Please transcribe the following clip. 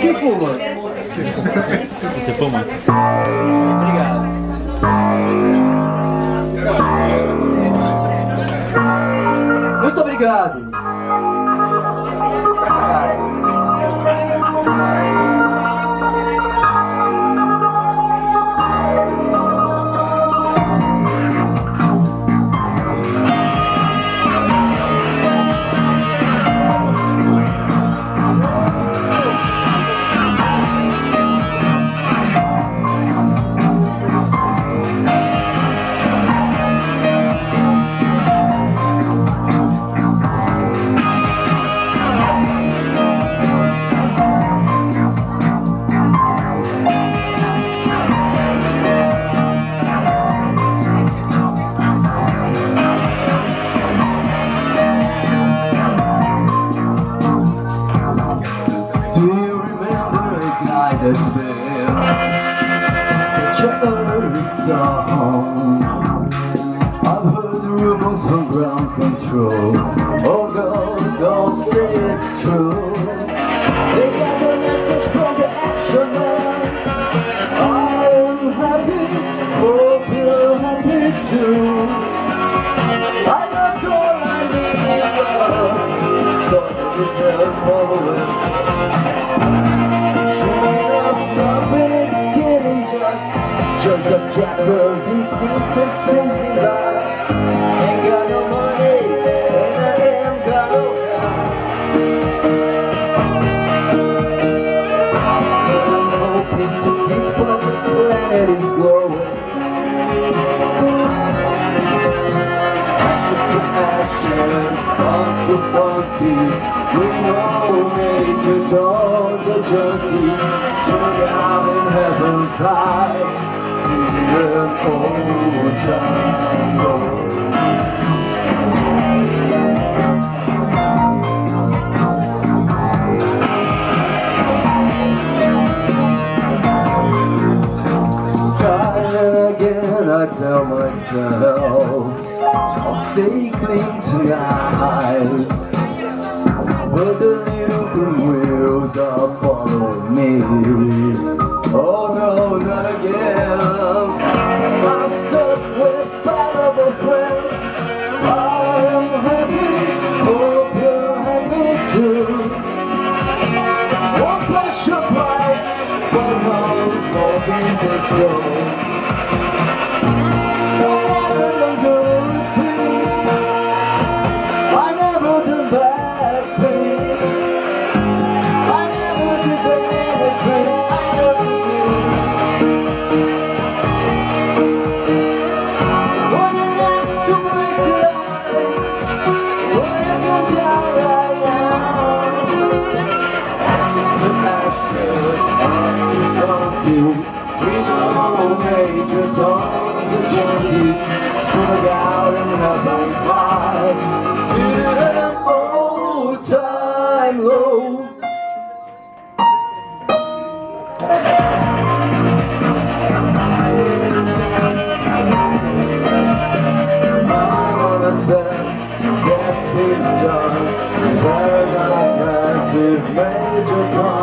Quem fuma? Você fuma? Obrigado. Muito obrigado. Major Tom.